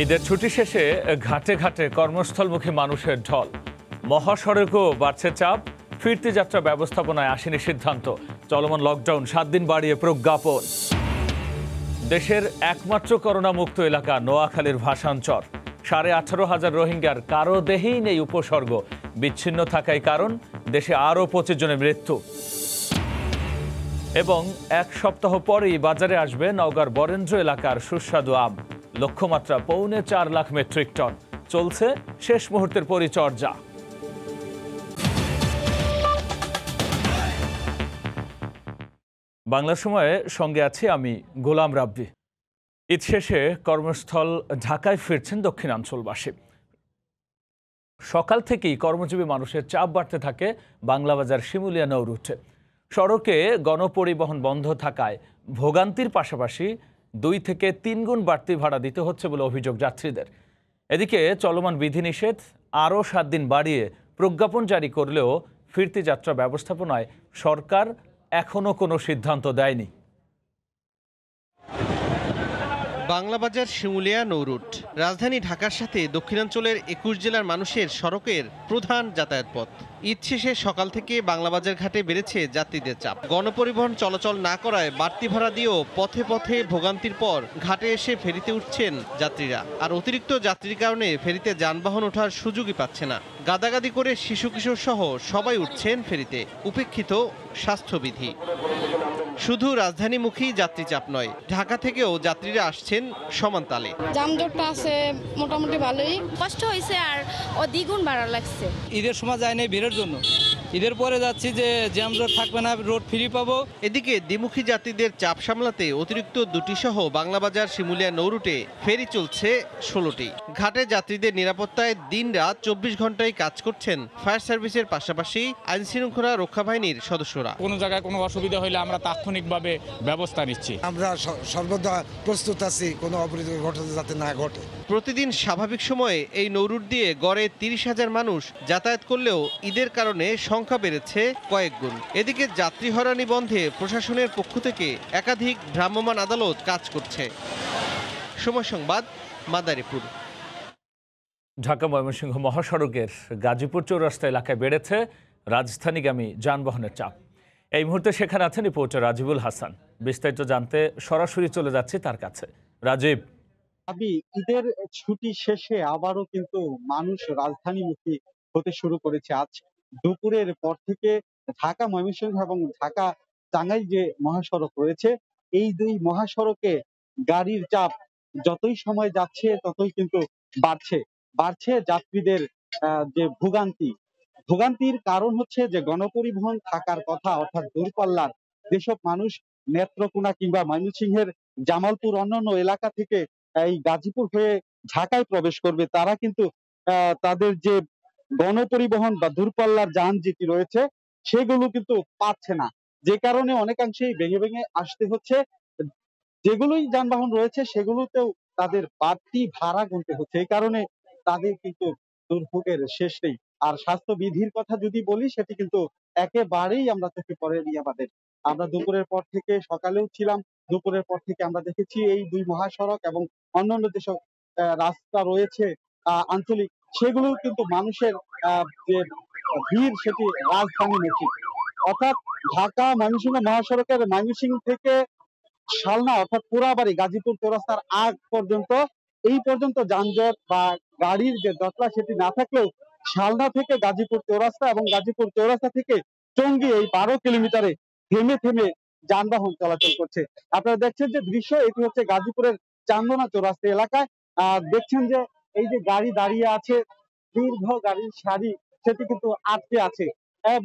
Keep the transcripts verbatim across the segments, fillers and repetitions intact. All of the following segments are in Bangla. ईदर छुट्टी शेषे घाटे घाटे कर्मस्थलमुखी मानुषेर ढल महासड़केও বাড়ছে চাপ ফিরতি যাত্রা ব্যবস্থাপনায় আসেনি সিদ্ধান্ত চলমান লকডাউন সাত দিন বাড়িয়ে প্রজ্ঞাপন দেশের একমাত্র করোনা মুক্ত এলাকা নোয়াখালীর ভাসানচর সাড়ে আঠারো হাজার রোহিঙ্গার কারো দেহেই নেই উপসর্গ বিচ্ছিন্ন থাকার কারণ দেশে আরও পঁচিশ জনের মৃত্যু এবং এক সপ্তাহ পরেই বাজারে আসবে নওগাঁর বরেন্দ্র এলাকার সুস্বাদু আম লক্ষ্যমাত্রা পৌনে চার লাখ মেট্রিক টন চলছে শেষ মুহূর্তের পরিচর্যা বাংলার সময়ে সঙ্গে আছি আমি গোলাম রাব্বি ঈদ শেষে কর্মস্থল ঢাকায় ফিরছেন দক্ষিণাঞ্চলবাসী সকাল থেকেই কর্মজীবী মানুষের চাপ বাড়তে থাকে বাংলাবাজার শিমুলিয়া নৌরুটে সড়কে গণপরিবহন বন্ধ থাকায় ভোগান্তির পাশাপাশি দুই থেকে তিন গুণ বাড়তি ভাড়া দিতে হচ্ছে বলে অভিযোগ যাত্রীদের এদিকে চলমান বিধিনিষেধ আরও সাত দিন বাড়িয়ে প্রজ্ঞাপন জারি করলেও ফিরতি যাত্রা ব্যবস্থাপনায় সরকার এখনো কোনো সিদ্ধান্ত দেয়নি বাংলাবাজার শিমুলিয়া নৌরুট রাজধানী ঢাকার সাথে দক্ষিণাঞ্চলের একুশ জেলার মানুষের সড়কের প্রধান যাতায়াত পথ ঈদ শেষে সকাল থেকে বাংলাবাজার ঘাটে বেড়েছে যাত্রীদের চাপ গণপরিবহন চলাচল না করায় বাড়তি ভাড়া দিয়েও পথে পথে ভোগান্তির পর ঘাটে এসে ফেরিতে উঠছেন যাত্রীরা আর অতিরিক্ত যাত্রীর কারণে ফেরিতে যানবাহন ওঠার সুযোগই পাচ্ছে না গাদাগাদি করে শিশু কিশোর সহ সবাই উঠছেন ফেরিতে উপেক্ষিত স্বাস্থ্যবিধি শুধু রাজধানীমুখী যাত্রী চাপ নয় ঢাকা থেকেও যাত্রীরা আসছেন সমান তালে যানজটটা আছে মোটামুটি ভালোই কষ্ট হয়েছে আর দ্বিগুণ ভাড়া লাগছে ঈদের সময় যায়নি ভিড়ের জন্য ঈদের পরে যাচ্ছি যে যানজট থাকবে না রোড ফ্রি পাবো এদিকে দ্বিমুখী যাত্রীদের চাপ সামলাতে অতিরিক্ত দুটি সহ বাংলাবাজার শিমুলিয়া নৌরুটে ফেরি চলছে ষোলোটি ঘাটে যাত্রীদের নিরাপত্তায় দিনরাত চব্বিশ ঘন্টায় কাজ করছেন ফায়ার সার্ভিসের পাশাপাশি আইনশৃঙ্খলা রক্ষা বাহিনীর সদস্যরা কোনো জায়গায় কোনো অসুবিধা হলে আমরা তাৎক্ষণিকভাবে ব্যবস্থা নিচ্ছি আমরা সর্বদা প্রস্তুত আছি কোনো অপরাধ ঘটনা যাতে না ঘটে প্রতিদিন স্বাভাবিক সময়ে এই নৌরুট দিয়ে গড়ে তিরিশ হাজার মানুষ যাতায়াত করলেও ঈদের কারণে সংখ্যা বেড়েছে কয়েক গুণ এদিকে যাত্রী হয়রানি বন্ধে প্রশাসনের পক্ষ থেকে একাধিক ভ্রাম্যমান আদালত কাজ করছে সময় সংবাদ মাদারীপুর ঢাকা ময়মনসিংহ মহাসড়কের গাজীপুর চৌরাস্তা এলাকায় বেড়েছে রাজধানীগামী যানবাহনের চাপ এই মুহূর্তে সেখানে আছেন রিপোর্টার রাজিবুল হাসান বিস্তারিত জানতে সরাসরি চলে যাচ্ছি তার কাছে রাজীব আবি ঈদের ছুটি শেষে আবারও কিন্তু মানুষ রাজধানীমুখী হতে শুরু করেছে আজ দুপুরের পর থেকে ঢাকা ময়মনসিংহ এবং ঢাকা টাঙ্গাইল যে মহাসড়ক রয়েছে এই দুই মহাসড়কে গাড়ির চাপ যতই সময় যাচ্ছে ততই কিন্তু বাড়ছে বাড়ছে যাত্রীদের যে ভোগান্তি ভোগান্তির কারণ হচ্ছে যে গণপরিবহন থাকার কথা অর্থাৎ দূরপাল্লার যেসব মানুষ নেত্রকোনা কিংবা ময়মনসিংহের জামালপুর অন্যান্য এলাকা থেকে এই গাজীপুর হয়ে ঢাকায় প্রবেশ করবে তারা কিন্তু তাদের যে গণপরিবহন বা দূরপাল্লার যান যেটি রয়েছে সেগুলো কিন্তু পাচ্ছে না যে কারণে অনেকাংশেই ভেঙে ভেঙে আসতে হচ্ছে যেগুলোই যানবাহন রয়েছে সেগুলোতেও তাদের বাড়তি ভাড়া গুনতে হচ্ছে এই কারণে তাদের কিন্তু দুর্ভোগের শেষ নেই আর স্বাস্থ্যবিধির কথা যদি বলি সেটি কিন্তু একেবারেই আমরা চোখে পড়েনি আমাদের আমরা দুপুরের পর থেকে সকালেও ছিলাম দুপুরের পর থেকে আমরা দেখেছি এই দুই মহাসড়ক এবং অন্যান্য যেসব রাস্তা রয়েছে আঞ্চলিক সেগুলো কিন্তু মানুষের যে ভিড় সেটি রাজধানীমুখী অর্থাৎ ঢাকা ময়মনসিংহ মহাসড়কের ময়মনসিংহ থেকে শালনা অর্থাৎ পুরাবাড়ি গাজীপুর চৌরাস্তার আগ পর্যন্ত এই পর্যন্ত যানজট বা গাড়ির যে দখলা সেটি না থাকলেও শালনা থেকে গাজীপুর চৌরাস্তা এবং গাজীপুর চৌরাস্তা থেকে টঙ্গী এই বারো কিলোমিটারে থেমে থেমে যানবাহন চলাচল করছে আপনারা দেখছেন যে দৃশ্য এটি হচ্ছে গাজীপুরের চান্দনা চৌরাস্তা এলাকায় আর দেখছেন যে এই যে গাড়ি দাঁড়িয়ে আছে দীর্ঘ গাড়ির সারি সেটি কিন্তু আটকে আছে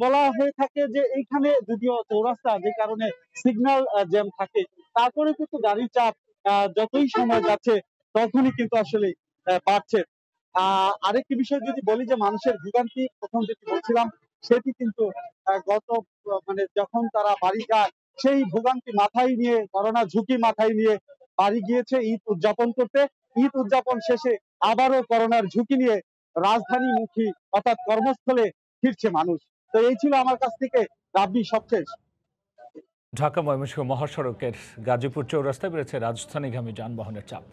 বলা হয়ে থাকে যে এইখানে যদিও চৌরাস্তা যে কারণে সিগন্যাল জ্যাম থাকে তারপরে কিন্তু গাড়ির চাপ যতই সময় যাচ্ছে তখনই কিন্তু আসলে বাড়ছে আহ আরেকটি বিষয় যদি বলি যে মানুষের ভোগান্তি প্রথম যেটি বলছিলাম সেটি কিন্তু গত মানে যখন তারা বাড়ি যায় সেই ভোগান্তি মাথায় নিয়ে করোনা ঝুঁকি মাথায় নিয়ে বাড়ি গিয়েছে ঈদ উদযাপন করতে ঈদ উদযাপন শেষে আবারও করোনার ঝুঁকি নিয়ে রাজধানীমুখী অর্থাৎ কর্মস্থলে ফিরছে মানুষ তো এই ছিল আমার কাছ থেকে রাব্বি সবশেষ ঢাকা ময়মনসিংহ মহাসড়কের গাজীপুর চৌরাস্তায় বেড়েছে রাজধানীগামী যানবাহনের চাপ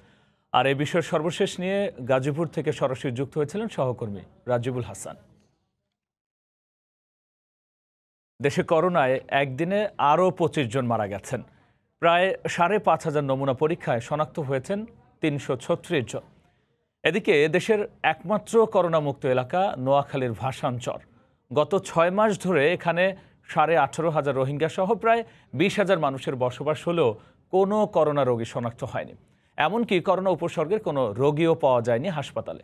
আর এই বিষয় সর্বশেষ নিয়ে গাজীপুর থেকে সরাসরি যুক্ত হয়েছিলেন সহকর্মী রাজিবুল হাসান। দেশে করোনায় একদিনে আরও পঁচিশ জন মারা গেছেন। প্রায় সাড়ে পাঁচ হাজার নমুনা পরীক্ষায় শনাক্ত হয়েছেন তিনশো ছত্রিশ জন। এদিকে দেশের একমাত্র করোনামুক্ত এলাকা নোয়াখালীর ভাসানচর। গত ছয় মাস ধরে এখানে সাড়ে আঠারো হাজার রোহিঙ্গা সহ প্রায় বিশ হাজার মানুষের বসবাস হলেও কোনো করোনা রোগী শনাক্ত হয়নি। এমনকি করোনা উপসর্গের কোনো রোগীও পাওয়া যায়নি হাসপাতালে।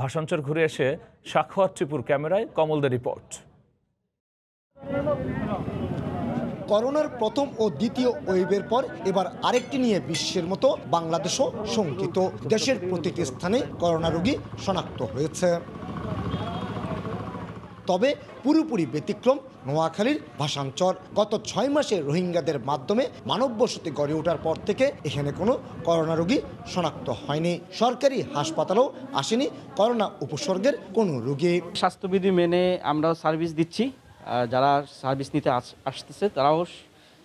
ভাসানচর ঘুরে এসে সাখাওয়াত ত্রিপুর ক্যামেরায় কমলদের রিপোর্ট। করোনার প্রথম ও দ্বিতীয় ওয়েভের পর এবার আরেকটি নিয়ে বিশ্বের মতো বাংলাদেশও শঙ্কিত। দেশের প্রতিটি স্থানে করোনা রোগী শনাক্ত হয়েছে। তবে পুরোপুরি ব্যতিক্রম নোয়াখালীর ভাসানচর। গত ছয় মাসে রোহিঙ্গাদের মাধ্যমে মানব বসতি গড়ে ওঠার পর থেকে এখানে কোনো করোনা রোগী শনাক্ত হয়নি। সরকারি হাসপাতালেও আসেনি করোনা উপসর্গের কোনো রোগী। স্বাস্থ্যবিধি মেনে আমরা সার্ভিস দিচ্ছি। যারা সার্ভিস নিতে আসতেছে তারাও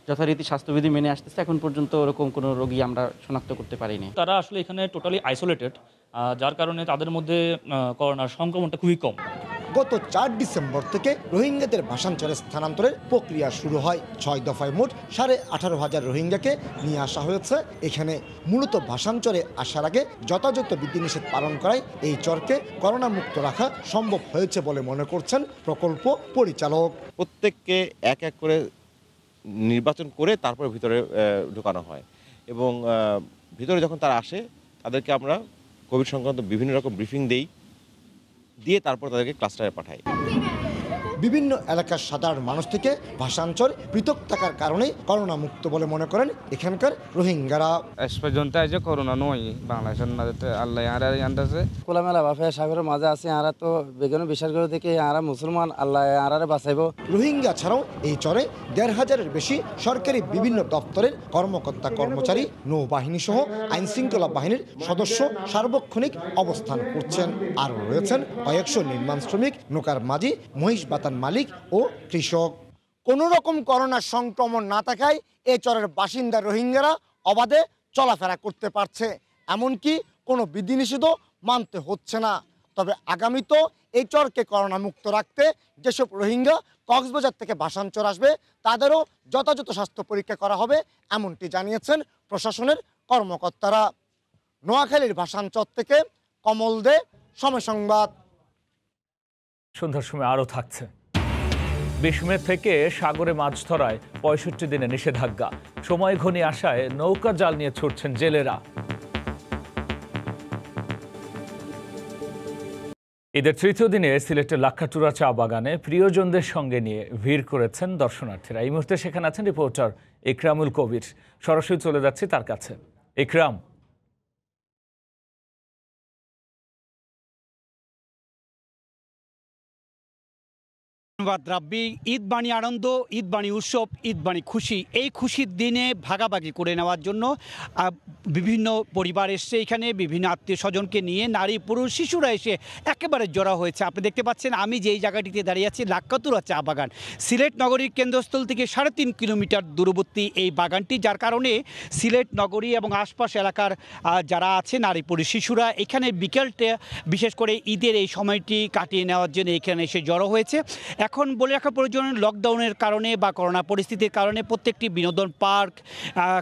যথারীতি স্বাস্থ্যবিধি মেনে আসতেছে। এখন পর্যন্ত ওরকম কোনো রোগী আমরা শনাক্ত করতে পারিনি। তারা আসলে এখানে টোটালি আইসোলেটেড, যার কারণে তাদের মধ্যে করোনার সংক্রমণটা খুবই কম। গত চার ডিসেম্বর থেকে রোহিঙ্গাদের ভাসানচরে স্থানান্তরের প্রক্রিয়া শুরু হয়। ছয় দফায় মোট সাড়ে আঠারো হাজার রোহিঙ্গাকে নিয়ে আসা হয়েছে এখানে। মূলত ভাসানচরে আসার আগে যথাযথ বিধিনিষেধ পালন করায় এই চরকে করোনা মুক্ত রাখা সম্ভব হয়েছে বলে মনে করছেন প্রকল্প পরিচালক। প্রত্যেককে এক এক করে নির্বাচন করে তারপরে ভিতরে ঢোকানো হয়, এবং ভিতরে যখন তারা আসে তাদেরকে আমরা কোভিড সংক্রান্ত বিভিন্ন রকম ব্রিফিং দেই, দিয়ে তারপর তাদেরকে ক্লাস্টারে পাঠায়। বিভিন্ন এলাকার সাধারণ মানুষ থেকে ভাসানচর পৃথক থাকার কারণে করোনা মুক্ত বলে মনে করেন এখানকার রোহিঙ্গারা। এস পর্যন্ত যে করোনা নয় বাংলাদেশের মাঝে আল্লাহ আহার আন্দাজে খোলামেলা ভাবে সাগরের মাঝে আছে। আহারা তো বেগুন বিশ্বাস করে থেকে আহারা মুসলমান আল্লাহ আহারে বাঁচাইব। রোহিঙ্গা ছাড়াও এই চরে দেড় হাজারের বেশি সরকারি বিভিন্ন দপ্তরের কর্মকর্তা কর্মচারী, নৌবাহিনী সহ আইন শৃঙ্খলা বাহিনীর সদস্য সার্বক্ষণিক অবস্থান করছেন। আরও রয়েছেন কয়েকশো নির্মাণ শ্রমিক, নৌকার মাঝি, মহিষ বাতান মালিক ও কৃষক। কোনো রকম করোনা সংক্রমণ না থাকায় এই চরের বাসিন্দা রোহিঙ্গারা অবাধে চলাফেরা করতে পারছে, এমনকি কোনো বিধিনিষেধও মানতে হচ্ছে না। তবে আগামী তো এই চরকে করোনা মুক্ত রাখতে যেসব রোহিঙ্গা কক্সবাজার থেকে ভাসানচর আসবে তাদেরও যথাযথ স্বাস্থ্য পরীক্ষা করা হবে, এমনটি জানিয়েছেন প্রশাসনের কর্মকর্তারা। নোয়াখালীর ভাসানচর থেকে কমল দে, সময় সংবাদ। সন্ধ্যার সময় আরও থাকছে। বিশ মে থেকে সাগরে মাছ ধরায় পঁয়ষট্টি দিনে নিষেধাজ্ঞা। সময় ঘনিয়ে আসায় নৌকা জাল নিয়ে ছুটছেন জেলেরা। ঈদের তৃতীয় দিনে সিলেটের লাক্ষাতুরা চা বাগানে প্রিয়জনদের সঙ্গে নিয়ে ভিড় করেছেন দর্শনার্থীরা। এই মুহূর্তে সেখানে আছেন রিপোর্টার ইকরামুল কবির। সরাসরি চলে যাচ্ছি তার কাছে। ইকরাম, ধন্যবাদ রাব্বি। ঈদ বাণী আনন্দ, ঈদ বাণী উৎসব, ঈদ বাণী খুশি। এই খুশির দিনে ভাগাভাগি করে নেওয়ার জন্য বিভিন্ন পরিবার এসছে এখানে, বিভিন্ন আত্মীয় স্বজনকে নিয়ে নারী পুরুষ শিশুরা এসে একেবারে জড়া হয়েছে। আপনি দেখতে পাচ্ছেন আমি যেই জায়গাটিতে দাঁড়িয়ে আছি লাক্ষাতুরা চা বাগান, সিলেট নগরীর কেন্দ্রস্থল থেকে সাড়ে তিন কিলোমিটার দূরবর্তী এই বাগানটি, যার কারণে সিলেট নগরী এবং আশপাশ এলাকার যারা আছে নারী পুরুষ শিশুরা এখানে বিকেলটা বিশেষ করে ঈদের এই সময়টি কাটিয়ে নেওয়ার জন্য এখানে এসে জড়ো হয়েছে। এখন বলে রাখা প্রয়োজন, লকডাউনের কারণে বা করোনা পরিস্থিতির কারণে প্রত্যেকটি বিনোদন পার্ক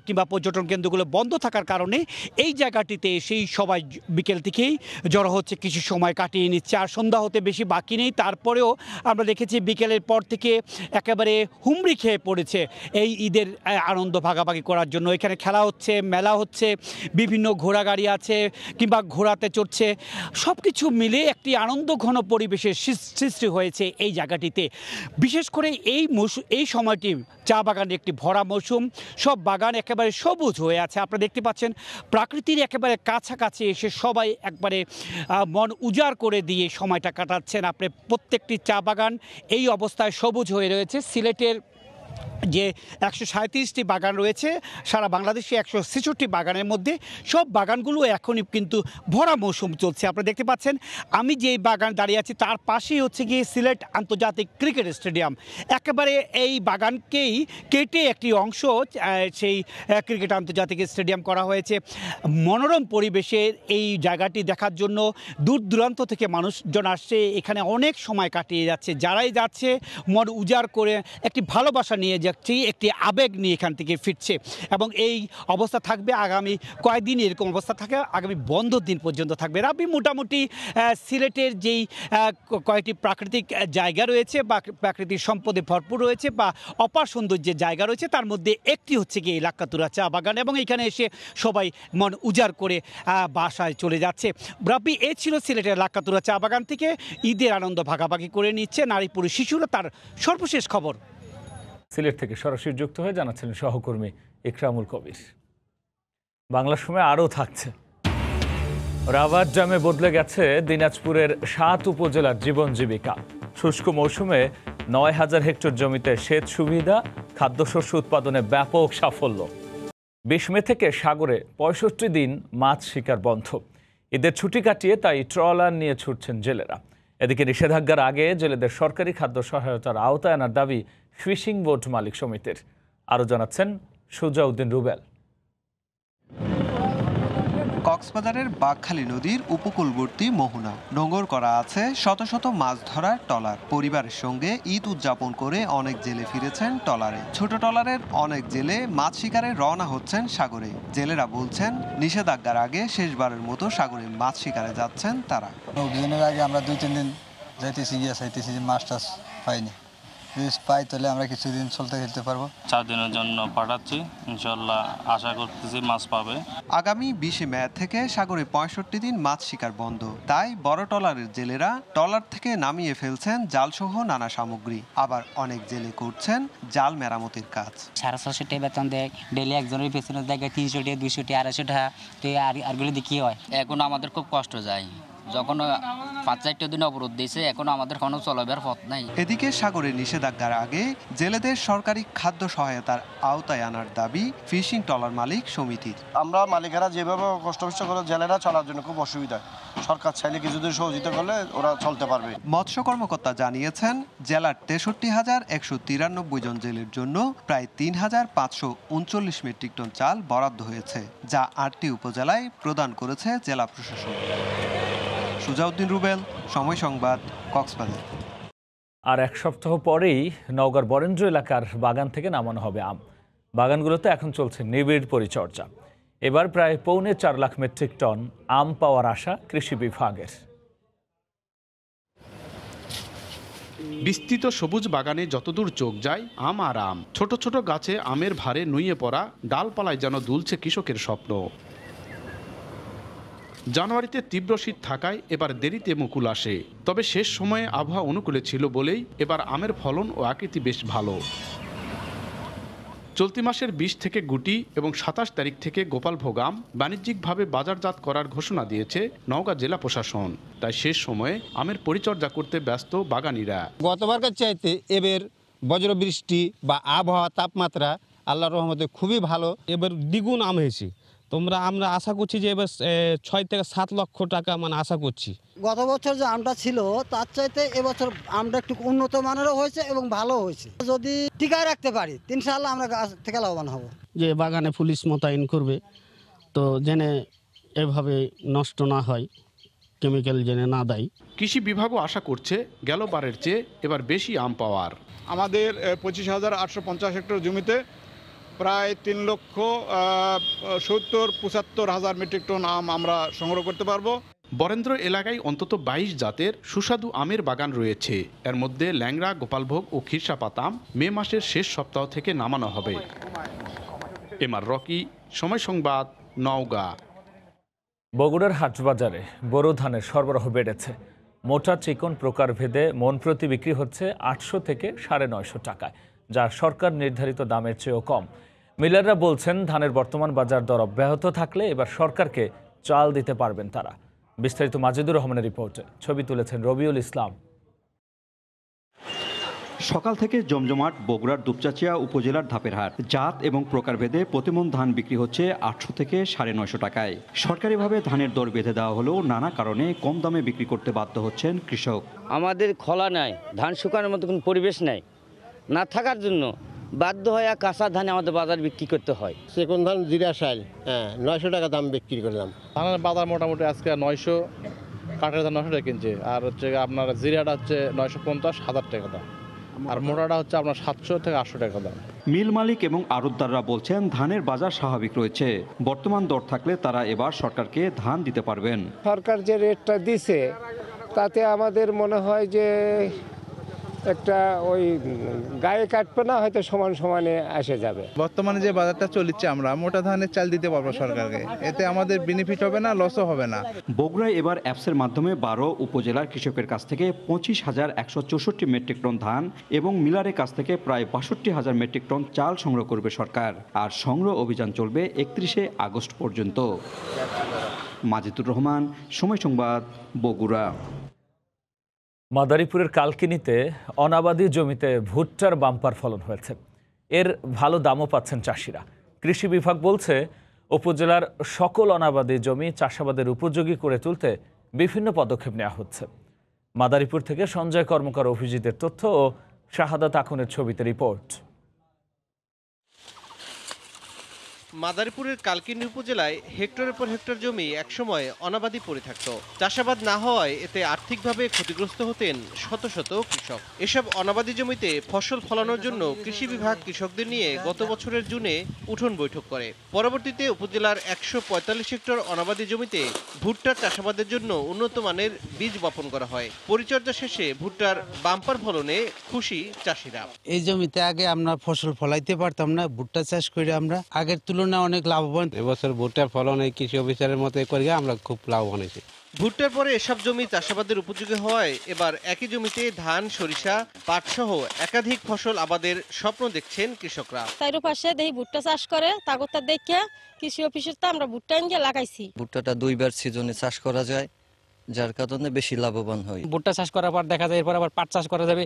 কিংবা পর্যটন কেন্দ্রগুলো বন্ধ থাকার কারণে এই জায়গাটিতে সেই সবাই বিকেল থেকেই জড়ো হচ্ছে, কিছু সময় কাটিয়ে নিচ্ছে। আর সন্ধ্যা হতে বেশি বাকি নেই, তারপরেও আমরা দেখেছি বিকেলের পর থেকে একেবারে হুমড়ি খেয়ে পড়েছে এই ঈদের আনন্দ ভাগাভাগি করার জন্য। এখানে খেলা হচ্ছে, মেলা হচ্ছে, বিভিন্ন ঘোড়া গাড়ি আছে কিংবা ঘোড়াতে চড়ছে, সব কিছু মিলে একটি আনন্দ ঘন পরিবেশের সৃষ্টি হয়েছে এই জায়গাটি। বিশেষ করে এই মৌসুম, এই সময়টি চা বাগানের একটি ভরা মৌসুম, সব বাগান একেবারে সবুজ হয়ে আছে। আপনারা দেখতে পাচ্ছেন প্রাকৃতির একেবারে কাছাকাছি এসে সবাই একবারে মন উজাড় করে দিয়ে সময়টা কাটাচ্ছেন। আপনি প্রত্যেকটি চা বাগান এই অবস্থায় সবুজ হয়ে রয়েছে। সিলেটের যে একশো সাঁত্রিশটি বাগান রয়েছে সারা বাংলাদেশে, একশো ছেষট্টি বাগানের মধ্যে সব বাগানগুলো এখনই কিন্তু ভরা মৌসুম চলছে। আপনারা দেখতে পাচ্ছেন আমি যেই বাগান দাঁড়িয়ে আছি তার পাশেই হচ্ছে গিয়ে সিলেট আন্তর্জাতিক ক্রিকেট স্টেডিয়াম। একেবারে এই বাগানকেই কেটে একটি অংশ সেই ক্রিকেট আন্তর্জাতিক স্টেডিয়াম করা হয়েছে। মনোরম পরিবেশে এই জায়গাটি দেখার জন্য দূর দূরান্ত থেকে মানুষজন আসছে, এখানে অনেক সময় কাটিয়ে যাচ্ছে। যারাই যাচ্ছে মন উজাড় করে একটি ভালোবাসা নিয়ে যাচ্ছে, একটি আবেগ নিয়ে এখান থেকে ফিরছে। এবং এই অবস্থা থাকবে আগামী কয়েকদিন, এরকম অবস্থা থাকে আগামী বন্ধের দিন পর্যন্ত থাকবে। রাবি, মোটামুটি সিলেটের যেই কয়েকটি প্রাকৃতিক জায়গা রয়েছে বা প্রাকৃতিক সম্পদে ভরপুর রয়েছে বা অপার সৌন্দর্যের জায়গা রয়েছে তার মধ্যে একটি হচ্ছে গিয়ে লাক্কাতুরা চা বাগান, এবং এখানে এসে সবাই মন উজাড় করে বাসায় চলে যাচ্ছে। রাবি, এ ছিল সিলেটের লাক্কাতুরা চা বাগান থেকে ঈদের আনন্দ ভাগাভাগি করে নিচ্ছে নারী পুরুষ শিশুরা, তার সর্বশেষ খবর। সিলেট থেকে সরাসরি যুক্ত হয়ে জানাচ্ছিলেন সহকর্মী ইকরামুল কবির। বাংলা সময় আরও থাকছে। রাবার জামে বদলে গেছে দিনাজপুরের সাত উপজেলার জীবন জীবিকা। শুষ্ক মৌসুমে নয় হাজার হেক্টর জমিতে সেচ সুবিধা, খাদ্যশস্য উৎপাদনে ব্যাপক সাফল্য। বিশ মে থেকে সাগরে পঁয়ষট্টি দিন মাছ শিকার বন্ধ। এদের ছুটি কাটিয়ে তাই ট্রলার নিয়ে ছুটছেন জেলেরা। এদিকে নিষেধাজ্ঞার আগে জেলেদের সরকারি খাদ্য সহায়তার আওতায় আনার দাবি ফিশিং বোট মালিক সমিতির। আরও জানাচ্ছেন সুজাউদ্দিন রুবেল। কক্সবাজারের বাকখালী নদীর উপকূলবর্তী মোহনা নোঙর করা আছে শত শত মাছ ধরার ট্রলার। পরিবারের সঙ্গে ঈদ উদযাপন করে অনেক জেলে ফিরেছেন ট্রলারে। ছোট ট্রলারের অনেক জেলে মাছ শিকারে রওনা হচ্ছেন সাগরে। জেলেরা বলছেন নিষেধাজ্ঞার আগে শেষবারের মতো সাগরে মাছ শিকারে যাচ্ছেন তারা। অভিযানের আগে আমরা দুই তিন দিন যাইতেছি, গিয়ে চাইতেছি যে মাছ টাছ পাইনি, পাই তাহলে আমরা কিছুদিন চলতে খেলতে পারবো। চার দিনের জন্য পাঠাচ্ছি, ইনশাল্লাহ আশা করতেছি মাছ পাবে। আগামী বিশে মে থেকে সাগরে পঁয়ষট্টি দিন মাছ শিকার বন্ধ, তাই বড় ট্রলারের জেলেরা ট্রলার থেকে নামিয়ে ফেলছেন জালসহ নানা সামগ্রী। আবার অনেক জেলে করছেন জাল মেরামতির কাজ। সাড়ে ছশো টাকা বেতন দেয়, ডেলি একজনের পেছনে দেখে তিনশো টাকা, দুইশো টাকা, আড়াইশো টাকা। তো আরগুলি দিয়ে কী হয়? এখন আমাদের খুব কষ্ট যায়, যখন পাঁচ চারটা দিন অবরোধ দিয়েছে, এখন আমাদের কোনো চলাবার পথ নাই। এদিকে সাগরে নিষেধাজ্ঞার আগে জেলেদের সরকারি খাদ্য সহায়তার আওতায় আনার দাবি ফিশিং ট্রলার মালিক সমিতির। আমরা মালিকেরা যেভাবে কষ্ট কষ্ট করে জেলেরা চলার জন্য খুব অসুবিধা, সরকার চাইলে কিছুদিন সহযোগিতা করলে ওরা চলতে পারবে। মৎস্য কর্মকর্তা জানিয়েছেন জেলার তেষট্টি হাজার একশো তিরানব্বই জন জেলের জন্য প্রায় তিন হাজার পাঁচশো উনচল্লিশ মেট্রিক টন চাল বরাদ্দ হয়েছে, যা আটটি উপজেলায় প্রদান করেছে জেলা প্রশাসন। সুজাউদ্দিন রুবেল, সময় সংবাদ, কক্সবাজার। আর এক সপ্তাহ পরেই নওগাঁর বরেন্দ্র এলাকার বাগান থেকে নামানো হবে আম। বাগানগুলোতে এখন চলছে নিবিড় পরিচর্যা। এবার প্রায় পৌনে চার লাখ মেট্রিক টন আম পাওয়ার আশা কৃষি বিভাগের। বিস্তৃত সবুজ বাগানে যতদূর চোখ যায় আম আর আম। ছোট ছোট গাছে আমের ভারে নুয়ে পড়া ডালপালায় যেন দুলছে কৃষকের স্বপ্ন। জানুয়ারিতে তীব্র শীত থাকায় এবার দেরিতে মুকুল আসে, তবে শেষ সময়ে আবহাওয়া অনুকূলে ছিল বলেই এবার আমের ফলন ও আকৃতি বেশ ভালো। চলতি মাসের বিশ থেকে গুটি এবং সাতাশ তারিখ থেকে গোপালভোগ আম বাণিজ্যিকভাবে বাজারজাত করার ঘোষণা দিয়েছে নওগাঁ জেলা প্রশাসন। তাই শেষ সময়ে আমের পরিচর্যা করতে ব্যস্ত বাগানীরা। গতবারকার চাইতে এবার বজ্রবৃষ্টি বা আবহাওয়া তাপমাত্রা আল্লাহর রহমতে খুবই ভালো, এবার দ্বিগুণ আম হয়েছে। তোমরা আমরা আশা করছি যে এবার ছয় থেকে সাত লক্ষ টাকা মানে আশা করছি। গত বছর যে আমটা ছিল তার চাইতে এবছর আমটা একটু উন্নত মানেরও হয়েছে এবং ভালো হয়েছে। যদি টিকায় রাখতে পারি ইনশাআল্লাহ আমরা গাছ থেকে লাভবান হব। যে বাগানে পুলিশ মোতায়েন করবে, তো যেন এভাবে নষ্ট না হয়, কেমিক্যাল যেন না দেয়। কৃষি বিভাগও আশা করছে গেলবারের চেয়ে এবার বেশি আম পাওয়ার। আমাদের পঁচিশ হাজার আটশো পঞ্চাশ হেক্টর জমিতে প্রায় তিন লক্ষ সত্তর পঁচাত্তর হাজার মেট্রিক টন আম আমরা সংগ্রহ করতে পারবো। বরেন্দ্র এলাকায় অন্তত বাইশ জাতের সুস্বাদু আমের বাগান রয়েছে। এর মধ্যে ল্যাংড়া, গোপালভোগ ও খিরসাপাত আম মে মাসের শেষ সপ্তাহ থেকে নামানো হবে। এম আর রকি, সময় সংবাদ, নওগাঁ। বগুড়ার হাটবাজারে বোরো ধানের সরবরাহ বেড়েছে। মোটা চিকন প্রকারভেদে মন প্রতি বিক্রি হচ্ছে আটশো থেকে সাড়ে নয়শো টাকায়, যা সরকার নির্ধারিত দামের চেয়েও কম। মিলাররা বলছেন ধানের বর্তমান বাজার দর অব্যাহত থাকলে এবার সরকারকে চাল দিতে পারবেন তারা। বিস্তারিত মাজিদুর রহমানের রিপোর্টে, ছবি তুলেছেন রবিউল ইসলাম। সকাল থেকে জমজমাট বগুড়ার দুপচাচিয়া উপজেলার ধাপের হাট। জাত এবং প্রকারভেদে প্রতিমন ধান বিক্রি হচ্ছে আটশো থেকে সাড়ে নয়শো টাকায়। সরকারিভাবে ধানের দর বেঁধে দেওয়া হলেও নানা কারণে কম দামে বিক্রি করতে বাধ্য হচ্ছেন কৃষক। আমাদের খলা নাই, ধান শুকানোর মতো কোনো পরিবেশ নাই, না থাকার জন্য বাধ্য হয়ে কাঁচা ধান আমাদের বাজার বিক্রি করতে হয়। সেকোন ধান জিরা সাইল হ্যাঁ নয়শো টাকা দাম বিক্রি করলাম। ধানের বাজার মোটামুটি আজকে নয়শো, কাঠের ধান নয়শো টাকা কিনছে, আর হচ্ছে আপনার জিরাটা হচ্ছে নয়শো পঞ্চাশ হাজার টাকা দাম, আর মোটাটা হচ্ছে আপনার সাতশো থেকে আটশো টাকা দাম। মিল মালিক এবং আড়তদাররা বলছেন ধানের বাজার স্বাভাবিক রয়েছে। বর্তমান দর থাকলে তারা এবার সরকারকে ধান দিতে পারবেন। সরকার যে রেটটা দিছে তাতে আমাদের মনে হয় যে একটা ওই গায়ে কাটবে না, হয়তো সমান সমানে আসে যাবে। বর্তমানে যে বাজারটা চলছে আমরা মোটা ধানের চাল দিতে পারবো সরকারকে, এতে আমাদের বেনিফিট হবে না, লসও হবে না। বগুড়ায় এবার অ্যাপসের মাধ্যমে বারো উপজেলার কৃষকের কাছ থেকে পঁচিশ হাজার একশো চৌষট্টি মেট্রিক টন ধান এবং মিলারের কাছ থেকে প্রায় বাষট্টি হাজার মেট্রিক টন চাল সংগ্রহ করবে সরকার। আর সংগ্রহ অভিযান চলবে একত্রিশে আগস্ট পর্যন্ত। মাজিদুর রহমান, সময় সংবাদ, বগুড়া। মাদারীপুরের কালকিনিতে অনাবাদী জমিতে ভুট্টার বাম্পার ফলন হয়েছে, এর ভালো দামও পাচ্ছেন চাষিরা। কৃষি বিভাগ বলছে উপজেলার সকল অনাবাদী জমি চাষাবাদের উপযোগী করে তুলতে বিভিন্ন পদক্ষেপ নেওয়া হচ্ছে। মাদারীপুর থেকে সঞ্জয় কর্মকার, অভিজিতের তথ্য ও শাহাদাত আকনের ছবিতে রিপোর্ট। মাদারীপুরের কালকিনি উপজেলায় হেক্টরের পর হেক্টর জমি একসময় অনাবাদি পড়ে থাকত। চাষাবাদ না হওয়ায় এতে আর্থিকভাবে ক্ষতিগ্রস্ত হতেন শত শত কৃষক। এসব অনাবাদি জমিতে ফসল ফলানোর জন্য কৃষি বিভাগ কৃষকদের নিয়ে গত বছরের জুনে উঠোন বৈঠক করে। পরবর্তীতে উপজেলার একশো পঁয়তাল্লিশ হেক্টর অনাবাদি জমিতে ভুট্টার চাষাবাদের জন্য উন্নত মানের বীজ বপন করা হয়। পরিচর্যা শেষে ভুট্টার বাম্পার ফলনে খুশি চাষিরা। এই জমিতে আগে আমরা ফসল ফলাইতে পারতাম না, ভুট্টা চাষ করে আমরা আগের না অনেক লাভবান। এবছর ভুট্টার ফলন এই কৃষি অফিসারের মতে করে আমরা খুব লাভবান হয়েছি। ভুট্টার পরে এসব জমি চাষাবাদের উপযোগী হওয়ায় এবার একই জমিতে ধান, সরিষা, পাট সহ একাধিক ফসল আবাদের স্বপ্ন দেখছেন কৃষকরা। তাইরো পাশে দেই ভুট্টা চাষ করে, তাগোতা দেখে কৃষি অফিসে তো আমরা ভুট্টা এনে লাগাইছি। ভুট্টাটা দুইবার সিজনে চাষ করা যায়, যার কারণে বেশি লাভবান হয়। ভুট্টা চাষ করার পর দেখা যায় এরপর আবার পাট চাষ করা যাবে।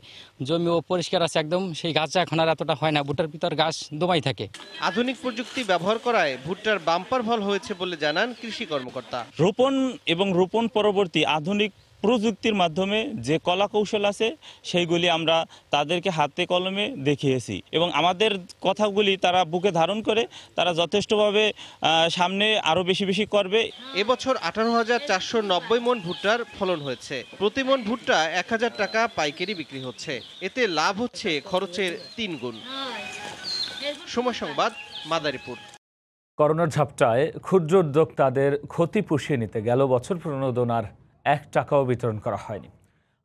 জমি ও পরিষ্কার আছে একদম, সেই গাছ এখন আর এতটা হয় না, ভুট্টার ভিতর গাছ দমাই থাকে। আধুনিক প্রযুক্তি ব্যবহার করায় ভুট্টার বাম্পার ফল হয়েছে বলে জানান কৃষি কর্মকর্তা। রোপণ এবং রোপণ পরবর্তী আধুনিক প্রযুক্তির মাধ্যমে যে কলা কৌশল আছে সেইগুলি আমরা তাদেরকে হাতে কলমে দেখিয়েছি, এবং আমাদের কথাগুলি তারা বুকে ধারণ করে তারা যথেষ্টভাবে সামনে আরও বেশি বেশি করবে। এবছর আঠারো হাজার চারশো নব্বই মন ভুট্টার ফলন হয়েছে। প্রতি মন ভুট্টা এক হাজার টাকা পাইকারি বিক্রি হচ্ছে, এতে লাভ হচ্ছে খরচের তিন গুণ। সময় সংবাদ, মাদারীপুর। করোনার ঝাপটায় ক্ষুদ্র উদ্যোক্তাদের ক্ষতি পুষিয়ে নিতে গেল বছর প্রণোদনার এক টাকাও বিতরণ করা হয়নি।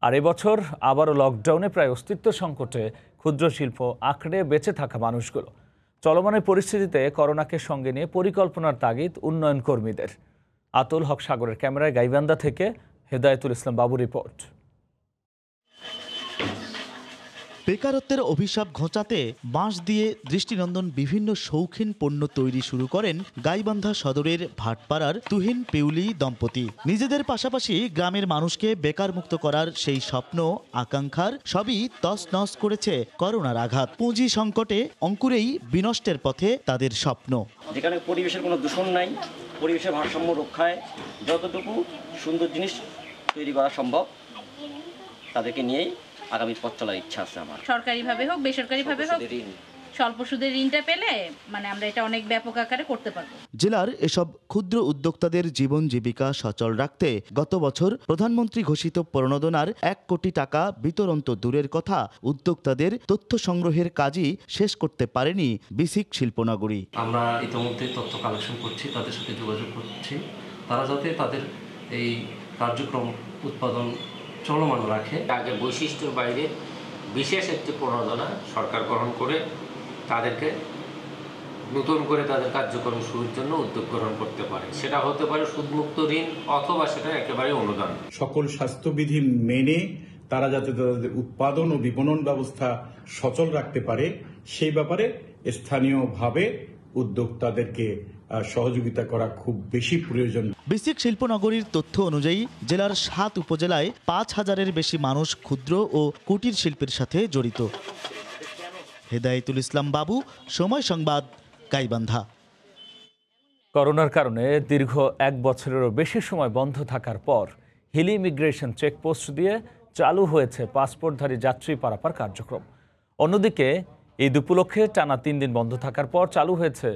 আর এবছর আবারও লকডাউনে প্রায় অস্তিত্ব সংকটে ক্ষুদ্র শিল্প আঁকড়ে বেঁচে থাকা মানুষগুলো। চলমানের পরিস্থিতিতে করোনাকে সঙ্গে নিয়ে পরিকল্পনার তাগিদ উন্নয়ন কর্মীদের। আতুল হক সাগরের ক্যামেরায় গাইবান্ধা থেকে হেদায়েতুল ইসলাম বাবু রিপোর্ট। বেকারত্বের অভিশাপ ঘোচাতে বাঁশ দিয়ে দৃষ্টিনন্দন বিভিন্ন শৌখিন পণ্য তৈরি শুরু করেন গাইবান্ধা সদরের ভাটপাড়ার তুহিন পিউলি দম্পতি। নিজেদের পাশাপাশি গ্রামের মানুষকে বেকার মুক্ত করার সেই স্বপ্ন, আকাঙ্ক্ষার সবই তছনছ করেছে করোনার আঘাত। পুঁজি সংকটে অঙ্কুরেই বিনষ্টের পথে তাদের স্বপ্ন। যেখানে পরিবেশের কোনো দূষণ নাই, পরিবেশের ভারসাম্য রক্ষায় যতটুকু সুন্দর জিনিস তৈরি করা সম্ভব তাদেরকে নিয়েই আগামী পথ চলার ইচ্ছা আছে আমার। সরকারিভাবে হোক বেসরকারিভাবে হোক স্বল্প সুদের ঋণটা পেলে মানে আমরা এটা অনেক ব্যাপক আকারে করতে পারব। জেলার এসব ক্ষুদ্র উদ্যোক্তাদের জীবন জীবিকা সচল রাখতে গত বছর প্রধানমন্ত্রী ঘোষিত প্রণোদনার এক কোটি টাকা বিতরণ তো দূরের কথা, উদ্যোক্তাদের তথ্য সংগ্রহের কাজই শেষ করতে পারেনি বিসিক শিল্পনগরী। আমরা ইতিমধ্যে তথ্য কালেকশন করছি, তাদের সাথে যোগাযোগ করছি, তারা যাতে তাদের এই কার্যক্রম উৎপাদন চলমান রাখে। তাদের বৈশিষ্ট্যের বাইরে বিশেষ একটি প্রণোদনা সরকার গ্রহণ করে তাদেরকে নতুন করে তাদের কার্যক্রম শুরুর জন্য উদ্যোগ গ্রহণ করতে পারে। সেটা হতে পারে সুদমুক্ত ঋণ অথবা সেটা একেবারে অনুদান। সকল স্বাস্থ্যবিধি মেনে তারা যাতে তাদের উৎপাদন ও বিপণন ব্যবস্থা সচল রাখতে পারে সেই ব্যাপারে স্থানীয়ভাবে উদ্যোক্তাদেরকে সহযোগিতা করা খুব বেশি প্রয়োজন। বিসিক শিল্পনগরীর তথ্য অনুযায়ী জেলার সাত উপজেলায় পাঁচ হাজারের বেশি মানুষ ক্ষুদ্র ও কুটির শিল্পের সাথে জড়িত। হেদায়েতুল ইসলাম বাবু, সময় সংবাদ, গাইবান্ধা। করোনার কারণে দীর্ঘ এক বছরেরও বেশি সময় বন্ধ থাকার পর হিলি ইমিগ্রেশন চেকপোস্ট দিয়ে চালু হয়েছে পাসপোর্টধারী যাত্রী পারাপার কার্যক্রম। অন্যদিকে ঈদ উপলক্ষে টানা তিন দিন বন্ধ থাকার পর চালু হয়েছে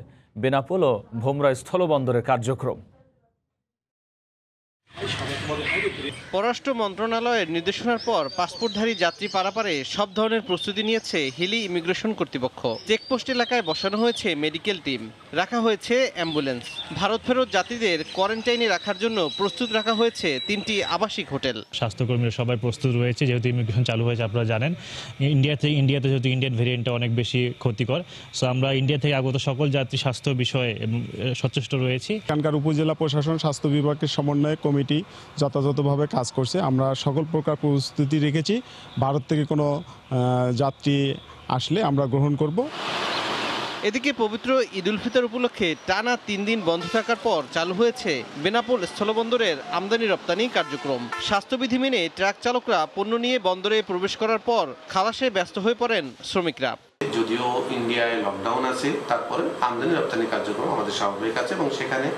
বেনাপোল ও ভোমরা স্থলবন্দরের কার্যক্রম। পররাষ্ট্র মন্ত্রণালয়ের নির্দেশনার পর পাসপোর্টধারী যাত্রী পারাপারে সব ধরনের প্রস্তুতি নিয়েছে হিলি ইমিগ্রেশন কর্তৃপক্ষ। চেকপোস্ট এলাকায় বসানো হয়েছে মেডিকেল টিম, রাখা হয়েছে অ্যাম্বুলেন্স। ভারত ফেরত যাত্রীদের কোয়ারেন্টাইনে রাখার জন্য প্রস্তুত রাখা হয়েছে তিনটি আবাসিক হোটেল। স্বাস্থ্যকর্মীরা সবাই প্রস্তুত রয়েছে, যেহেতু ইমিগ্রেশন চালু হয়েছে আপনারা জানেন। ইন্ডিয়া থেকে ইন্ডিয়াতে যেহেতু ইন্ডিয়ান ভ্যারিয়েন্টটা অনেক বেশি ক্ষতিকর, সো আমরা ইন্ডিয়া থেকে আগত সকল যাত্রী স্বাস্থ্য বিষয়ে সচেষ্ট রয়েছি। এখানকার উপজেলা প্রশাসন, স্বাস্থ্য বিভাগের সমন্বয়ে কমিটি যথাযথভাবে কাজ করছে। আমরা সকল প্রকার প্রস্তুতি রেখেছি, ভারত থেকে কোনো যাত্রী আসলে আমরা গ্রহণ করব। এদিকে পবিত্র ঈদ উল ফিতর উপলক্ষে টানা তিন দিন বন্ধ থাকার পর চালু হয়েছে বেনাপোল স্থলবন্দরের আমদানি রপ্তানি কার্যক্রম। স্বাস্থ্যবিধি মেনে ট্রাক চালকরা পণ্য নিয়ে বন্দরে প্রবেশ করার পর খালাসে ব্যস্ত হয়ে পড়েন শ্রমিকরা। যদিও ইন্ডিয়ায় লকডাউন আছে, তারপরে আমদানি রপ্তানি কার্যক্রম আমাদের স্বাভাবিক আছে এবং সেখানে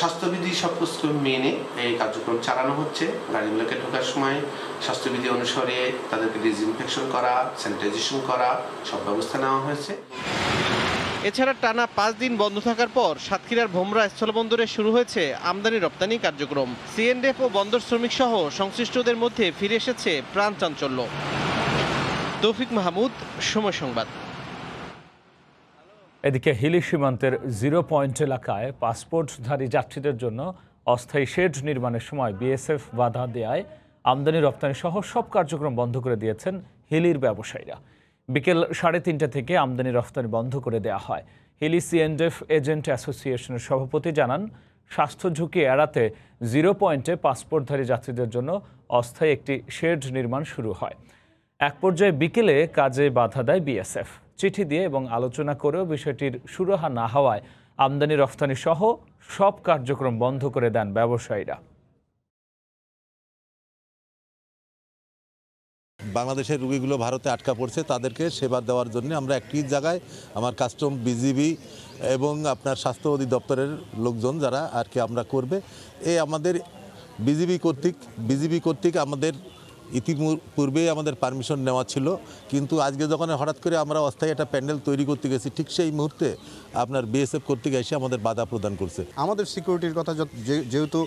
স্বাস্থ্যবিধি সবকিছু মেনে এই কার্যক্রম চালানো হচ্ছে। গাড়িগুলোকে ঢোকার সময় স্বাস্থ্যবিধি অনুসারে তাদেরকে ডিসইনফেকশন করা, স্যানিটাইজেশন করা, সব ব্যবস্থা নেওয়া হয়েছে। এছাড়া টানা পাঁচ দিন বন্ধ থাকার পর সাতক্ষীরার ভোমরা স্থলবন্দরে শুরু হয়েছে আমদানি রপ্তানি কার্যক্রম। সিএনডিএফ ও বন্দর শ্রমিক সহ সংশ্লিষ্টদের মধ্যে ফিরে এসেছে প্রাণ চাঞ্চল্য। তৌফিক মাহমুদ, সময় সংবাদ। এদিকে হিলি সীমান্তের জিরো পয়েন্ট এলাকায় পাসপোর্টধারী যাত্রীদের জন্য অস্থায়ী শেড নির্মাণের সময় বিএসএফ বাধা দেয়ায় আমদানি রপ্তানি সহ সব কার্যক্রম বন্ধ করে দিয়েছেন হিলির ব্যবসায়ীরা। বিকেল সাড়ে তিনটা থেকে আমদানি রপ্তানি বন্ধ করে দেয়া হয়। হিলি সিএনডিএফ এজেন্ট অ্যাসোসিয়েশনের সভাপতি জানান, স্বাস্থ্য ঝুঁকি এড়াতে জিরো পয়েন্টে পাসপোর্টধারী যাত্রীদের জন্য অস্থায়ী একটি শেড নির্মাণ শুরু হয়। এক পর্যায়ে বিকেলে কাজে বাধা দেয় বিএসএফ। চিঠি দিয়ে এবং আলোচনা করেও বিষয়টির সুরাহা না হওয়ায় আমদানি রপ্তানি সহ সব কার্যক্রম বন্ধ করে দেন ব্যবসায়ীরা। বাংলাদেশের রুগীগুলো ভারতে আটকা পড়ছে, তাদেরকে সেবা দেওয়ার জন্য আমরা একটি জায়গায় আমার কাস্টম, বিজিবি এবং আপনার স্বাস্থ্য অধিদপ্তরের লোকজন যারা আর কি আমরা করবে। এই আমাদের বিজিবি কর্তৃক বিজিবি কর্তৃক আমাদের ইতিপূর্বেই আমাদের পারমিশন নেওয়া ছিল, কিন্তু আজকে যখন হঠাৎ করে আমরা অস্থায়ী একটা প্যান্ডেল তৈরি করতে গেছি, ঠিক সেই মুহূর্তে আপনার বিএসএফ কর্তৃক এসে আমাদের বাধা প্রদান করছে। আমাদের সিকিউরিটির কথা যেহেতু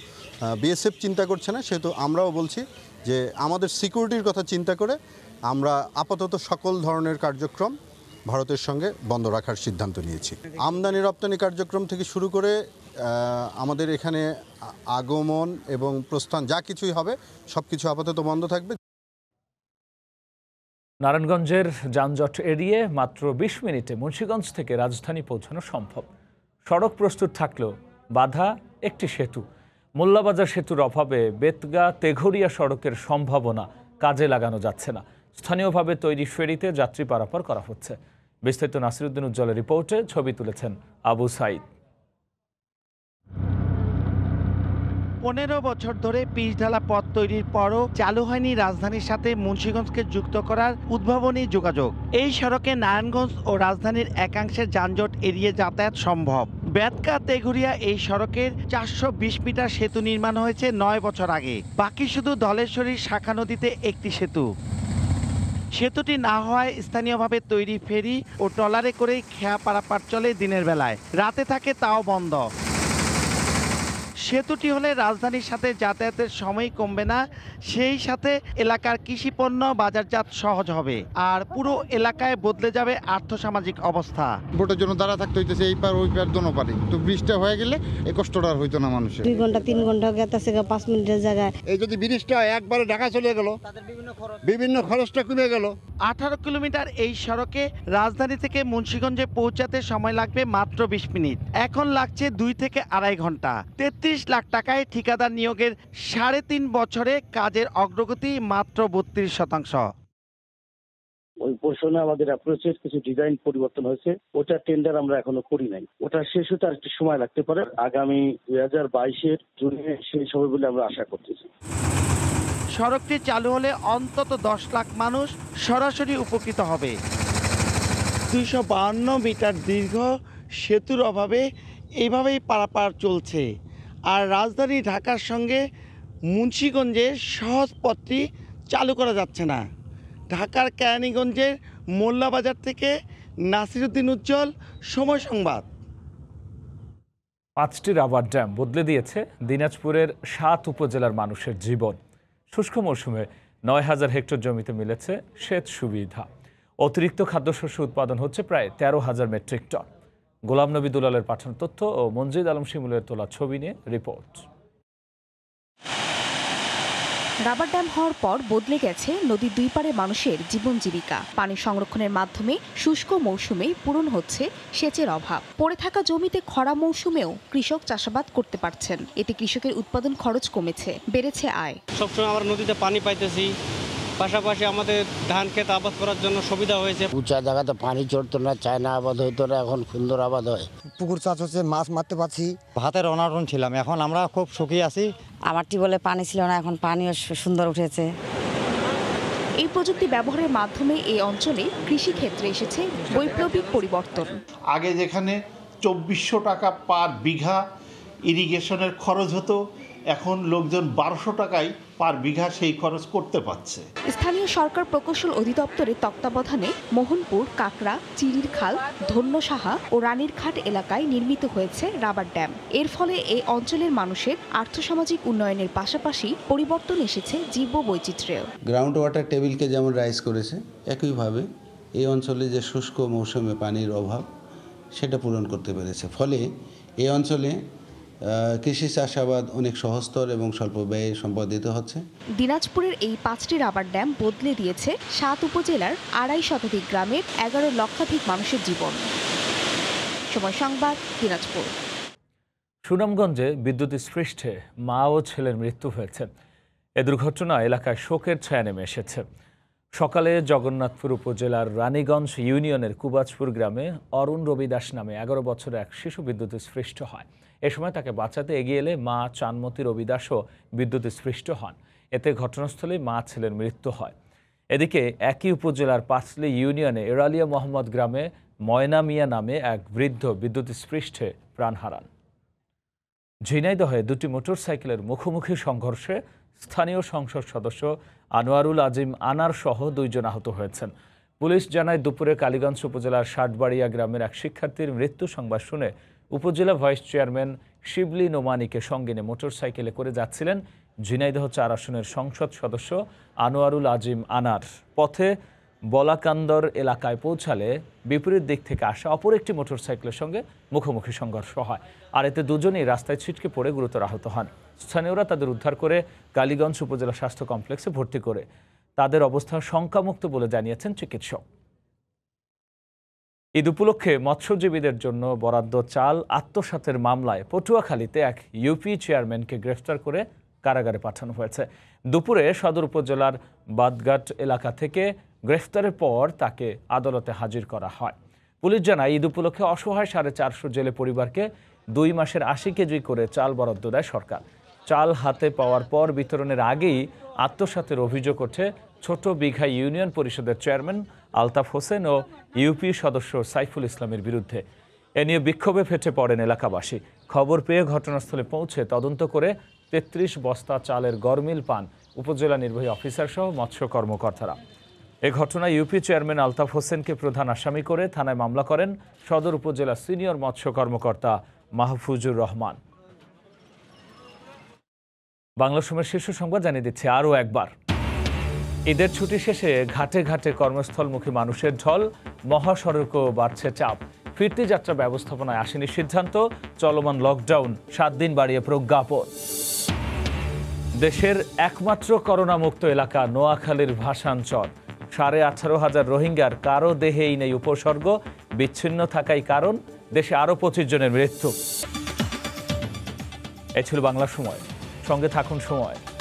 বিএসএফ চিন্তা করছে না, সেহেতু আমরাও বলছি যে আমাদের সিকিউরিটির কথা চিন্তা করে আমরা আপাতত সকল ধরনের কার্যক্রম ভারতের সঙ্গে বন্ধ রাখার সিদ্ধান্ত নিয়েছি। আমদানি রপ্তানি কার্যক্রম থেকে শুরু করে আমাদের এখানে আগমন এবং প্রস্থান যা কিছুই হবে সবকিছু আপাতত বন্ধ থাকবে। নারায়ণগঞ্জের যানজট এড়িয়ে মাত্র বিশ মিনিটে মুন্সিগঞ্জ থেকে রাজধানী পৌঁছানো সম্ভব। সড়ক প্রস্তুত থাকলেও বাধা একটি সেতু। মোল্লাবাজার সেতুর অভাবে বেতগা তেঘরিয়া সড়কের সম্ভাবনা কাজে লাগানো যাচ্ছে না। স্থানীয়ভাবে তৈরি ফেরিতে যাত্রী পারাপার করা হচ্ছে। বিস্তারিত নাসিরুদ্দিন উজ্জ্বলের রিপোর্টে, ছবি তুলেছেন আবু সাইদ। পনেরো বছর ধরে পিচ ঢালা পথ তৈরির পরও চালু হয়নি রাজধানীর সাথে মুন্সিগঞ্জকে যুক্ত করার উদ্ভাবনী যোগাযোগ। এই সড়কে নারায়ণগঞ্জ ও রাজধানীর একাংশের যানজট এড়িয়ে যাতায়াত সম্ভব। বেতকা তেঘুরিয়া এই সড়কের চারশো বিশ মিটার সেতু নির্মাণ হয়েছে নয় বছর আগে। বাকি শুধু ধলেশ্বরী শাখা নদীতে একটি সেতু। সেতুটি না হওয়ায় স্থানীয়ভাবে তৈরি ফেরি ও ট্রলারে করেই খেয়া পারাপার চলে দিনের বেলায়, রাতে থাকে তাও বন্ধ। সেতুটি হলে রাজধানীর সাথে যাতায়াতের সময় কমবে না, সেই সাথে এলাকার কৃষিপণ্য বাজারজাত সহজ হবে, আর পুরো এলাকায় বদলে যাবে আর্থসামাজিক অবস্থা। ভোটের জন্য দাঁড়া থাকতে হইতেছে এই পার ওই পার দোনো পারি, তো বৃষ্টিটা হয়ে গেলে এই কষ্টটা আর হইতো না মানুষের। দুই ঘন্টা তিন ঘন্টা গেছে পাঁচ মিনিটের জায়গায়। এই যদি বৃষ্টিটা একবারে ঢাকা চলে গেল, তাদের বিভিন্ন খরচ বিভিন্ন খরচটা কমে গেল। আঠারো কিলোমিটার এই সড়কে রাজধানী থেকে মুন্সিগঞ্জে পৌঁছাতে সময় লাগবে মাত্র বিশ মিনিট, এখন লাগছে দুই থেকে আড়াই ঘন্টা। তেত্রিশ লাখ টাকায় ঠিকাদার নিয়োগের সাড়ে তিন বছরে কাজের অগ্রগতি মাত্র বত্রিশ শতাংশ। ওই ঘোষণা আমাদের অ্যাপ্রোচের কিছু ডিজাইন পরিবর্তন হয়েছে, ওটা টেন্ডার আমরা এখনো করি নাই, ওটা শেষ হতে আর একটু সময় লাগতে পারে। আগামী দুই হাজার বাইশের জুনে শেষ হবে বলে আমরা আশা করতেছি। সড়কটি চালু হলে অন্তত দশ লাখ মানুষ সরাসরি উপকৃত হবে। দুইশো বাহান্ন মিটার দীর্ঘ সেতুর অভাবে এইভাবেই পারাপার চলছে, আর রাজধানী ঢাকার সঙ্গে মুন্সিগঞ্জে সহজ পথটি চালু করা যাচ্ছে না। ঢাকার কেরানীগঞ্জের মোল্লাবাজার থেকে নাসিরুদ্দিন উজ্জ্বল, সময় সংবাদ। পাঁচটি রাবার ড্যাম বদলে দিয়েছে দিনাজপুরের সাত উপজেলার মানুষের জীবন। শুষ্ক মৌসুমে নয় হাজার হেক্টর জমিতে মিলেছে সেচ সুবিধা। অতিরিক্ত খাদ্যশস্য উৎপাদন হচ্ছে প্রায় তেরো হাজার মেট্রিক টন। গোলাম নবী দুলালের পাঠানো তথ্য ও মনজিদ আলম শিমুলের তোলা ছবি নিয়ে রিপোর্ট। রাবার ড্যাম হওয়ার পর বদলে গেছে নদীর দুই পারে মানুষের জীবন জীবিকা। পানি সংরক্ষণের মাধ্যমে শুষ্ক মৌসুমে পূরণ হচ্ছে সেচের অভাব। পড়ে থাকা জমিতে খরা মৌসুমেও কৃষক চাষাবাদ করতে পারছেন। এতে কৃষকের উৎপাদন খরচ কমেছে, বেড়েছে আয়। সবসময় আমরা নদীতে পানি পাইতেছি, পাশাপাশি আমাদের ধান ক্ষেত আবাদ করার জন্য সুবিধা হয়েছে। উঁচা জায়গাতে পানি চড়তো না, চায়না আবাদ হইতো না, এখন সুন্দর আবাদ হয়। পুকুর চাষ হচ্ছে, মাছ মারতে পারছি। ভাতের অনাটন ছিলাম, এখন আমরা খুব সুখী আছি। আমার টিউবওয়েলে পানি ছিল না, এখন পানিও সুন্দর উঠেছে। এই প্রযুক্তি ব্যবহারের মাধ্যমে এই অঞ্চলে কৃষিক্ষেত্রে এসেছে বৈপ্লবিক পরিবর্তন। আগে যেখানে চব্বিশশো টাকা পার বিঘা ইরিগেশনের খরচ হতো, এখন লোকজন বারোশো টাকায় পার বিঘা সেই খরচ করতে পারছে। স্থানীয় সরকার প্রকৌশল অধিদপ্তরের তত্ত্বাবধানে মোহনপুর, কাকড়া, চিরির খাল, ধন্য সাহা ও রানীরঘাট এলাকায় নির্মিত হয়েছে রাবার ড্যাম। এর ফলে এই অঞ্চলের মানুষের আর্থসামাজিক উন্নয়নের পাশাপাশি পরিবর্তন এসেছে জীব বৈচিত্র্যেও। গ্রাউন্ড ওয়াটার টেবিলকে যেমন রাইজ করেছে, একইভাবে এই অঞ্চলে যে শুষ্ক মৌসুমে পানির অভাব সেটা পূরণ করতে পেরেছে। ফলে এই অঞ্চলে কৃষি চাষাবাদ অনেক সহজতর এবং স্বল্প ব্যয়ে সম্পাদিত হচ্ছে। দিনাজপুরের এই পাঁচটি রাবার ড্যাম বদলে দিয়েছে সাত উপজেলার আড়াই শতাধিক গ্রামের এগারো লক্ষাধিক মানুষের জীবন। সময় সংবাদ, দিনাজপুর। সুনামগঞ্জে বিদ্যুৎ স্পৃষ্টে মা ও ছেলের মৃত্যু হয়েছে। এ দুর্ঘটনা এলাকায় শোকের ছায়া নেমে এসেছে। সকালে জগন্নাথপুর উপজেলার রানীগঞ্জ ইউনিয়নের কুবাজপুর গ্রামে অরুণ রবি দাস নামে এগারো বছরের এক শিশু বিদ্যুৎ স্পৃষ্ট হয়। এ সময় তাকে বাঁচাতে এগিয়ে এলে মা চানমতি রবি দাসও বিদ্যুৎ স্পৃষ্ট হন। এতে ঘটনাস্থলে মা ছেলের মৃত্যু হয়। এদিকে একই উপজেলার পাঁচলি ইউনিয়নে এরালিয়া মোহাম্মদ গ্রামে ময়না মিয়া নামে এক বৃদ্ধ বিদ্যুৎ স্পৃষ্টে প্রাণ হারান। ঝিনাইদহে দুটি মোটরসাইকেলের মুখোমুখি সংঘর্ষে স্থানীয় সংসদ সদস্য আনোয়ারুল আজিম আনার সহ দুইজন আহত হয়েছেন। পুলিশ জানায়, দুপুরে কালীগঞ্জ উপজেলার ষাটবাড়িয়া গ্রামের এক শিক্ষার্থীর মৃত্যু সংবাদ শুনে উপজেলা ভাইস চেয়ারম্যান শিবলি নোমানিকে সঙ্গে নিয়ে মোটরসাইকেলে করে যাচ্ছিলেন ঝিনাইদহ চার আসনের সংসদ সদস্য আনোয়ারুল আজিম আনার। পথে বলাকান্দর এলাকায় পৌঁছালে বিপরীত দিক থেকে আসা অপর একটি মোটরসাইকেলের সঙ্গে মুখোমুখি সংঘর্ষ হয়, আর এতে দুজনেই রাস্তায় ছিটকে পড়ে গুরুতর আহত হন। স্থানীয়রা তাদের উদ্ধার করে কালীগঞ্জ উপজেলা স্বাস্থ্য কমপ্লেক্সে ভর্তি করে তাদের অবস্থা শঙ্কামুক্ত বলে জানিয়েছেন চিকিৎসক। ঈদ উপলক্ষে মৎস্যজীবীদের জন্য বরাদ্দ চাল আত্মসাতের মামলায় পটুয়াখালীতে এক ইউপি চেয়ারম্যানকে গ্রেফতার করে কারাগারে পাঠানো হয়েছে। দুপুরে সদর উপজেলার বাদঘাট এলাকা থেকে গ্রেফতারের পর তাকে আদালতে হাজির করা হয়। পুলিশ জানায়, ঈদ উপলক্ষে অসহায় সাড়ে চারশো জেলে পরিবারকে দুই মাসের আশি কেজি করে চাল বরাদ্দ দেয় সরকার। চাল হাতে পাওয়ার পর বিতরণের আগেই আত্মসাতের অভিযোগ ওঠে ছোট বিঘা ইউনিয়ন পরিষদের চেয়ারম্যান আলতাফ হোসেন ও ইউপি সদস্য সাইফুল ইসলামের বিরুদ্ধে। এ নিয়ে বিক্ষোভে ফেটে পড়েন এলাকাবাসী। খবর পেয়ে ঘটনাস্থলে পৌঁছে তদন্ত করে তেত্রিশ বস্তা চালের গরমিল পান উপজেলা নির্বাহী অফিসার সহ মৎস্য কর্মকর্তারা। এ ঘটনায় ইউপি চেয়ারম্যান আলতাফ হোসেনকে প্রধান আসামি করে থানায় মামলা করেন সদর উপজেলা সিনিয়র মৎস্য কর্মকর্তা মাহফুজুর রহমান। বাংলা সময়ের শীর্ষ সংবাদ জানিয়ে দিচ্ছে আরও একবার। ঈদের ছুটি শেষে ঘাটে ঘাটে কর্মস্থলমুখী মানুষের ঢল, মহাসড়কও বাড়ছে চাপ। ফিরতি যাত্রা ব্যবস্থাপনায় আসেনি সিদ্ধান্ত, চলমান লকডাউন সাত দিন বাড়িয়ে প্রজ্ঞাপন। দেশের একমাত্র করোনামুক্ত এলাকা নোয়াখালীর ভাসানচর। সাড়ে আঠারো হাজার রোহিঙ্গার কারো দেহেই নেই উপসর্গ, বিচ্ছিন্ন থাকাই কারণ। দেশে আরও পঁচিশ জনের মৃত্যু। এ ছিল বাংলা সময়, সঙ্গে থাকুন সময়।